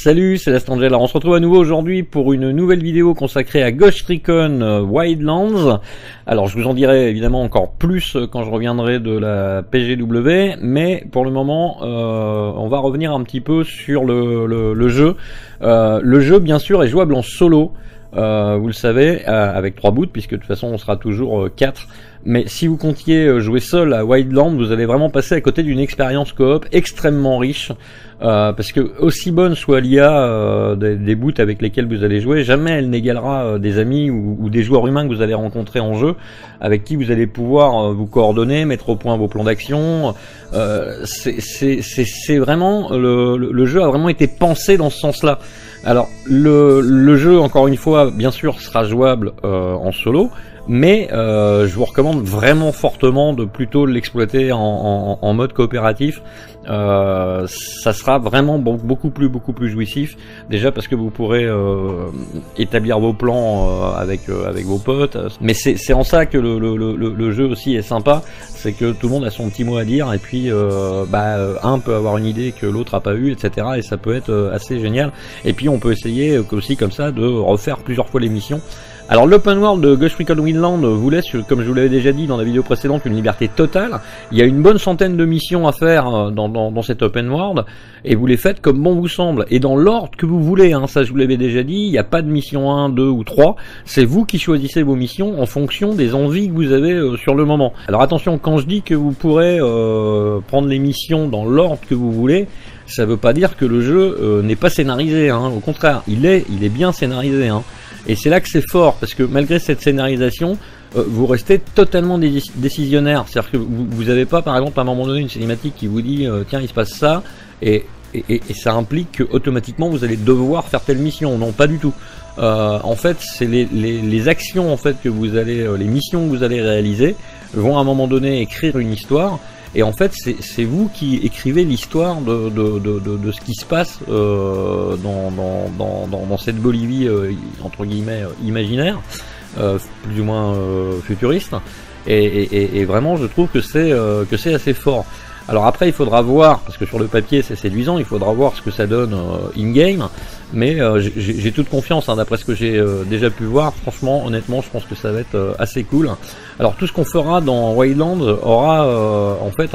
Salut, c'est Last Angel. Alors, on se retrouve à nouveau aujourd'hui pour une nouvelle vidéo consacrée à Ghost Recon Wildlands. Alors, je vous en dirai évidemment encore plus quand je reviendrai de la PGW, mais pour le moment, on va revenir un petit peu sur le jeu. Le jeu, bien sûr, est jouable en solo. Vous le savez, avec 3 bouts, puisque de toute façon on sera toujours 4. Mais si vous comptiez jouer seul à Wildlands, vous allez vraiment passer à côté d'une expérience coop extrêmement riche, parce que aussi bonne soit l'IA des bouts avec lesquels vous allez jouer, jamais elle n'égalera des amis ou des joueurs humains que vous allez rencontrer en jeu, avec qui vous allez pouvoir vous coordonner, mettre au point vos plans d'action. C'est vraiment le jeu a vraiment été pensé dans ce sens-là. Alors le jeu, encore une fois, bien sûr sera jouable en solo, mais je vous recommande vraiment fortement de plutôt l'exploiter en mode coopératif. Ça sera vraiment beaucoup plus jouissif, déjà parce que vous pourrez établir vos plans avec vos potes. Mais c'est en ça que le jeu aussi est sympa, c'est que tout le monde a son petit mot à dire, et puis un peut avoir une idée que l'autre a pas eu, etc. Et ça peut être assez génial. Et puis on peut essayer aussi comme ça de refaire plusieurs fois les missions. Alors l'open world de Ghost Recon Wildlands vous laisse, comme je vous l'avais déjà dit dans la vidéo précédente, une liberté totale. Il y a une bonne centaine de missions à faire dans cet open world, et vous les faites comme bon vous semble, et dans l'ordre que vous voulez, hein. Ça je vous l'avais déjà dit, il n'y a pas de mission 1, 2 ou 3, c'est vous qui choisissez vos missions en fonction des envies que vous avez sur le moment. Alors attention, quand je dis que vous pourrez prendre les missions dans l'ordre que vous voulez, ça veut pas dire que le jeu n'est pas scénarisé, hein. Au contraire, il est bien scénarisé, hein. Et c'est là que c'est fort, parce que malgré cette scénarisation, vous restez totalement décisionnaire. C'est-à-dire que vous n'avez pas, par exemple, à un moment donné, une cinématique qui vous dit « Tiens, il se passe ça », et ça implique que automatiquement vous allez devoir faire telle mission. Non, pas du tout. En fait, c'est les actions, en fait, que vous allez, les missions que vous allez réaliser vont à un moment donné écrire une histoire. Et en fait, c'est vous qui écrivez l'histoire de ce qui se passe dans cette Bolivie entre guillemets imaginaire, plus ou moins futuriste. Et vraiment, je trouve que c'est assez fort. Alors après, il faudra voir, parce que sur le papier c'est séduisant, il faudra voir ce que ça donne in-game, mais j'ai toute confiance, hein, d'après ce que j'ai déjà pu voir. Franchement, honnêtement, je pense que ça va être assez cool. Alors tout ce qu'on fera dans Wildlands aura en fait,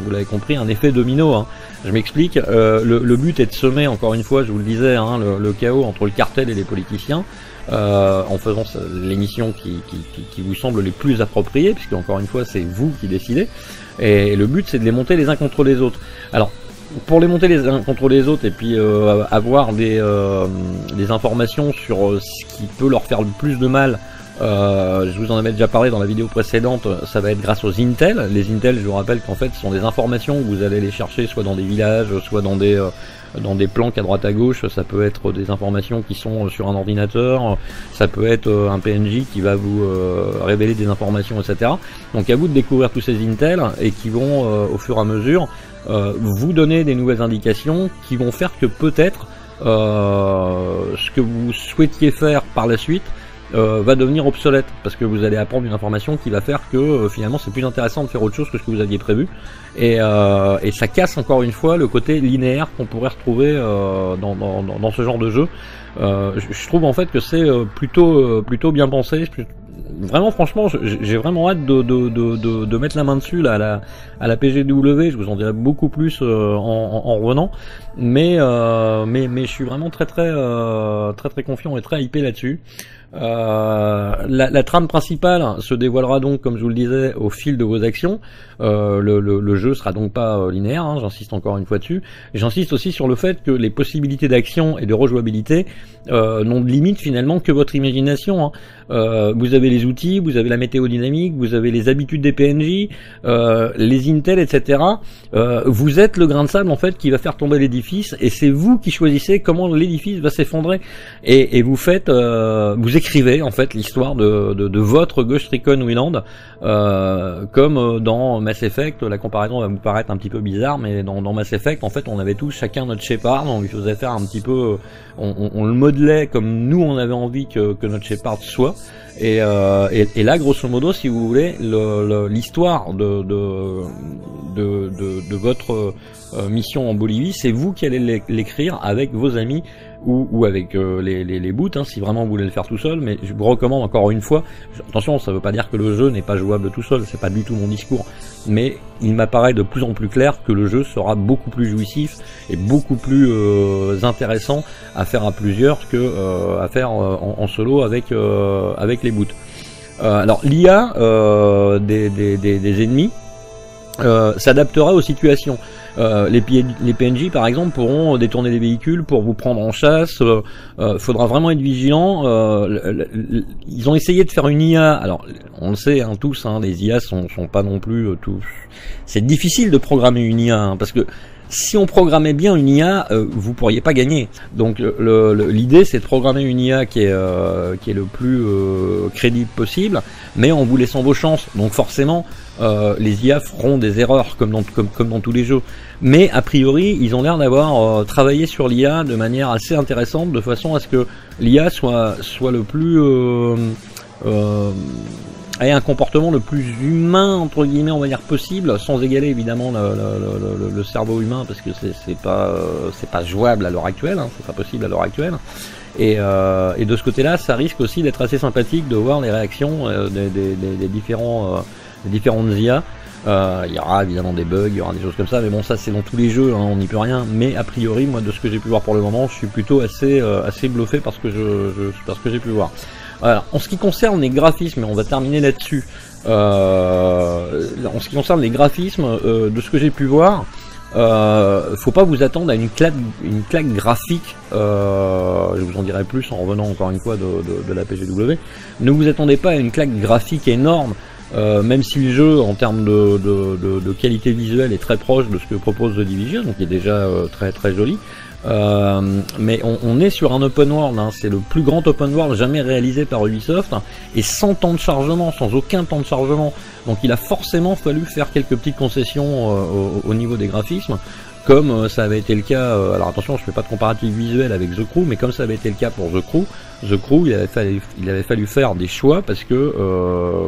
vous l'avez compris, un effet domino, hein. Je m'explique, le but est de semer, encore une fois, je vous le disais, hein, le chaos entre le cartel et les politiciens, en faisant les missions qui vous semblent les plus appropriées, puisque encore une fois c'est vous qui décidez. Et le but, c'est de les monter les uns contre les autres. Alors, pour les monter les uns contre les autres, et puis avoir des informations sur ce qui peut leur faire le plus de mal, je vous en avais déjà parlé dans la vidéo précédente, ça va être grâce aux Intel. Les Intel, je vous rappelle qu'en fait, ce sont des informations où vous allez les chercher soit dans des villages, soit dans des planques à droite à gauche. Ça peut être des informations qui sont sur un ordinateur, ça peut être un PNJ qui va vous révéler des informations, etc. Donc à vous de découvrir tous ces intels, et qui vont au fur et à mesure vous donner des nouvelles indications qui vont faire que peut-être ce que vous souhaitiez faire par la suite va devenir obsolète, parce que vous allez apprendre une information qui va faire que finalement c'est plus intéressant de faire autre chose que ce que vous aviez prévu, et ça casse encore une fois le côté linéaire qu'on pourrait retrouver dans ce genre de jeu. Je trouve en fait que c'est plutôt bien pensé. Vraiment, franchement, j'ai vraiment hâte de mettre la main dessus là, à la PGW. Je vous en dirai beaucoup plus en revenant, mais je suis vraiment très confiant et très hypé là-dessus. La trame principale se dévoilera donc, comme je vous le disais, au fil de vos actions. Le jeu sera donc pas linéaire, hein, j'insiste encore une fois dessus. J'insiste aussi sur le fait que les possibilités d'action et de rejouabilité n'ont de limite finalement que votre imagination, hein. Vous avez les outils, vous avez la météo dynamique, vous avez les habitudes des PNJ, les Intel, etc. Vous êtes le grain de sable en fait qui va faire tomber l'édifice, et c'est vous qui choisissez comment l'édifice va s'effondrer, et vous j'écrivais en fait l'histoire de votre Ghost Recon Wildlands, comme dans Mass Effect. La comparaison va vous paraître un petit peu bizarre, mais dans Mass Effect, en fait, on avait tous chacun notre Shepard, on lui faisait faire un petit peu, on le modelait comme nous on avait envie que notre Shepard soit. Et là, grosso modo, si vous voulez, l'histoire de votre mission en Bolivie, c'est vous qui allez l'écrire avec vos amis ou avec les bouts, hein, si vraiment vous voulez le faire tout seul. Mais je vous recommande encore une fois, attention, ça ne veut pas dire que le jeu n'est pas jouable tout seul, c'est pas du tout mon discours, mais il m'apparaît de plus en plus clair que le jeu sera beaucoup plus jouissif et beaucoup plus intéressant à faire à plusieurs que à faire en solo avec les boots. Alors l'IA des ennemis s'adaptera aux situations. Les PNJ par exemple pourront détourner des véhicules pour vous prendre en chasse. Faudra vraiment être vigilant. Ils ont essayé de faire une IA. Alors on le sait hein, tous, hein, les IA sont pas non plus tous. C'est difficile de programmer une IA hein, parce que si on programmait bien une IA, vous pourriez pas gagner. Donc l'idée c'est de programmer une IA qui est le plus crédible possible, mais en vous laissant vos chances. Donc forcément, les IA feront des erreurs comme dans tous les jeux. Mais a priori, ils ont l'air d'avoir travaillé sur l'IA de manière assez intéressante, de façon à ce que l'IA soit le plus ait un comportement le plus humain entre guillemets on va dire possible, sans égaler évidemment le cerveau humain parce que c'est pas jouable à l'heure actuelle, hein, c'est pas possible à l'heure actuelle. Et de ce côté-là, ça risque aussi d'être assez sympathique de voir les réactions des différentes IA. Il y aura évidemment des bugs, il y aura des choses comme ça, mais bon ça c'est dans tous les jeux, hein, on n'y peut rien. Mais a priori, moi de ce que j'ai pu voir pour le moment, je suis plutôt assez bluffé parce que parce que j'ai pu voir. Alors, en ce qui concerne les graphismes, et on va terminer là-dessus, en ce qui concerne les graphismes, de ce que j'ai pu voir, faut pas vous attendre à une claque graphique. Je vous en dirai plus en revenant encore une fois de la PGW. Ne vous attendez pas à une claque graphique énorme, même si le jeu en termes de qualité visuelle est très proche de ce que propose The Division, donc il est déjà très très joli. Mais on est sur un open world, hein. C'est le plus grand open world jamais réalisé par Ubisoft, hein, et sans temps de chargement, sans aucun temps de chargement. Donc il a forcément fallu faire quelques petites concessions au niveau des graphismes, comme ça avait été le cas, alors attention je fais pas de comparatif visuel avec The Crew, mais comme ça avait été le cas pour The Crew il avait fallu faire des choix parce que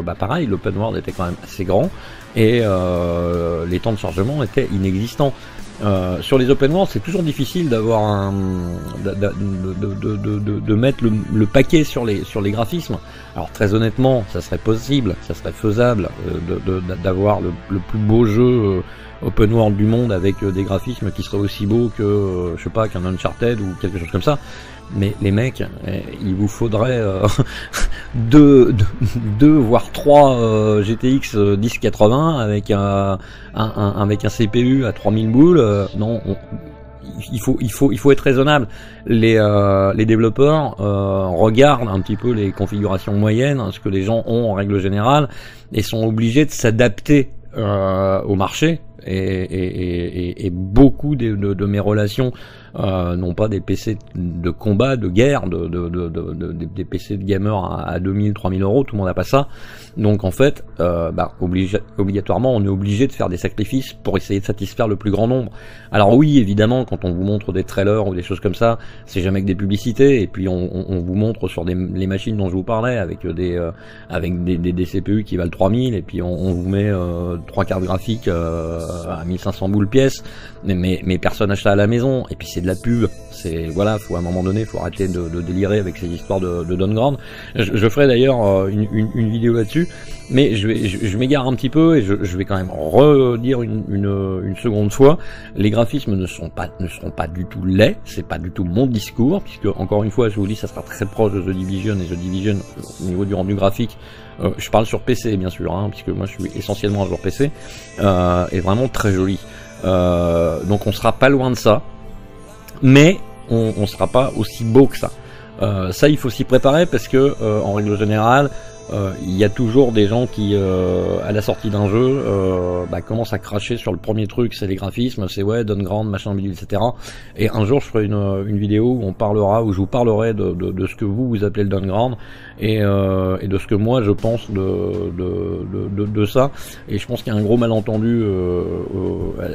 bah pareil, l'open world était quand même assez grand et les temps de chargement étaient inexistants. Sur les open world, c'est toujours difficile d'avoir de mettre le paquet sur les graphismes. Alors très honnêtement, ça serait possible, ça serait faisable d'avoir le plus beau jeu open world du monde avec des graphismes qui seraient aussi beaux que je sais pas qu'un Uncharted ou quelque chose comme ça. Mais les mecs, il vous faudrait 2 voire 3 GTX 1080 avec un CPU à 3000 boules. Non, il faut être raisonnable. Les développeurs regardent un petit peu les configurations moyennes, hein, ce que les gens ont en règle générale, et sont obligés de s'adapter au marché. Et beaucoup de mes relations n'ont pas des PC de combat, de guerre, des PC de gamers à 2000-3000 euros, tout le monde n'a pas ça. Donc en fait, obligatoirement, on est obligé de faire des sacrifices pour essayer de satisfaire le plus grand nombre. Alors oui, évidemment, quand on vous montre des trailers ou des choses comme ça, c'est jamais que des publicités. Et puis on vous montre sur les machines dont je vous parlais avec des CPU qui valent 3000, et puis on vous met 3 cartes graphiques à 1500 boules pièce, mais personne n'achète à la maison, et puis c'est de la pub, c'est voilà, faut à un moment donné, faut arrêter de délirer avec ces histoires de downgrade. Je ferai d'ailleurs une vidéo là-dessus, mais je m'égare un petit peu et je vais quand même redire une seconde fois, les graphismes ne seront pas du tout laids, c'est pas du tout mon discours, puisque encore une fois je vous dis, ça sera très proche de The Division, et The Division au niveau du rendu graphique, je parle sur PC bien sûr, hein, puisque moi je suis essentiellement un joueur PC, est vraiment très joli. Donc on sera pas loin de ça, mais on sera pas aussi beau que ça. Ça il faut s'y préparer parce que en règle générale, il y a toujours des gens qui, à la sortie d'un jeu, commencent à cracher sur le premier truc, c'est les graphismes, c'est ouais, downgrade, machin, bidule, etc. Et un jour, je ferai une vidéo où on parlera, où je vous parlerai de ce que vous appelez le downgrade et de ce que moi je pense de ça. Et je pense qu'il y a un gros malentendu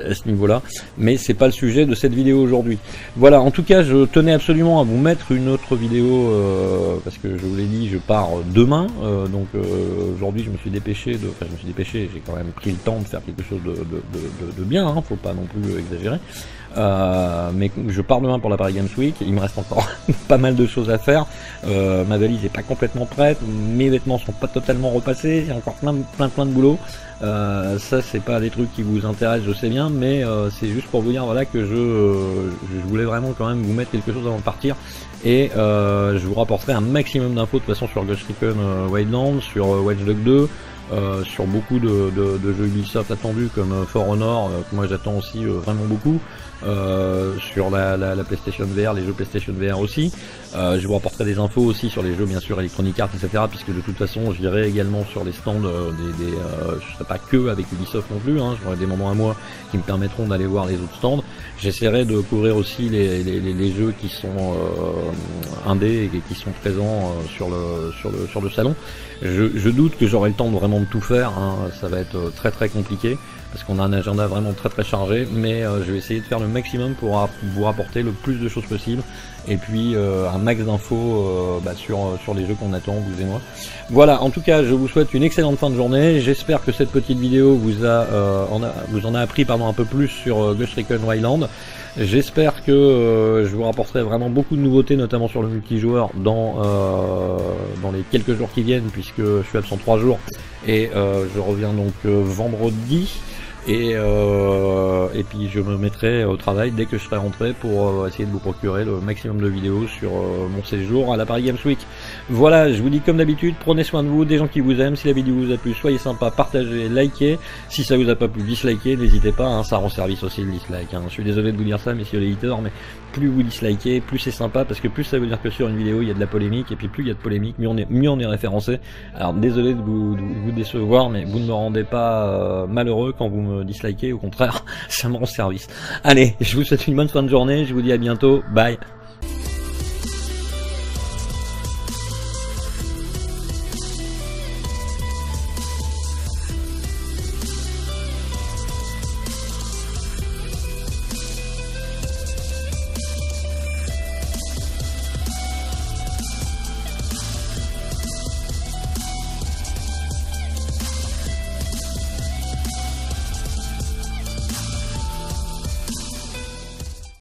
à ce niveau-là, mais c'est pas le sujet de cette vidéo aujourd'hui. Voilà. En tout cas, je tenais absolument à vous mettre une autre vidéo parce que je vous l'ai dit, je pars demain. Aujourd'hui, je me suis dépêché, j'ai quand même pris le temps de faire quelque chose de bien, hein, faut pas non plus exagérer. Mais je pars demain pour la Paris Games Week, il me reste encore pas mal de choses à faire, ma valise est pas complètement prête, mes vêtements sont pas totalement repassés, j'ai encore plein de boulot. Ça c'est pas des trucs qui vous intéressent, je sais bien, mais c'est juste pour vous dire voilà que je voulais vraiment quand même vous mettre quelque chose avant de partir, et je vous rapporterai un maximum d'infos de toute façon sur Ghost Recon Wildlands, sur Watch Dogs 2, sur beaucoup de jeux Ubisoft attendus comme For Honor, que moi j'attends aussi vraiment beaucoup, sur la PlayStation VR, les jeux PlayStation VR aussi. Je vous rapporterai des infos aussi sur les jeux bien sûr Electronic Arts, etc. puisque de toute façon j'irai également sur les stands je serai pas que avec Ubisoft non plus, hein, j'aurai des moments à moi qui me permettront d'aller voir les autres stands. J'essaierai de couvrir aussi les jeux qui sont indés et qui sont présents sur le salon. Je doute que j'aurai le temps de vraiment de tout faire, hein. Ça va être très très compliqué parce qu'on a un agenda vraiment très très chargé, mais je vais essayer de faire le maximum pour vous rapporter le plus de choses possible, et puis un max d'infos sur les jeux qu'on attend, vous et moi. Voilà, en tout cas je vous souhaite une excellente fin de journée, j'espère que cette petite vidéo vous en a appris pardon, un peu plus sur Ghost Recon Wildlands. J'espère que je vous rapporterai vraiment beaucoup de nouveautés, notamment sur le multijoueur dans les quelques jours qui viennent, puisque je suis absent 3 jours et je reviens donc vendredi. Et puis je me mettrai au travail dès que je serai rentré pour essayer de vous procurer le maximum de vidéos sur mon séjour à la Paris Games Week. Voilà, je vous dis comme d'habitude, prenez soin de vous, des gens qui vous aiment. Si la vidéo vous a plu, soyez sympa, partagez, likez. Si ça vous a pas plu, dislikez, n'hésitez pas, hein, ça rend service aussi le dislike. Hein. Je suis désolé de vous dire ça, messieurs les haters, mais plus vous dislikez, plus c'est sympa, parce que plus ça veut dire que sur une vidéo il y a de la polémique, et puis plus il y a de polémique, mieux on est référencé. Alors désolé de vous décevoir, mais vous ne me rendez pas malheureux quand vous me disliker, au contraire, ça me rend service. Allez, je vous souhaite une bonne fin de journée, je vous dis à bientôt, bye.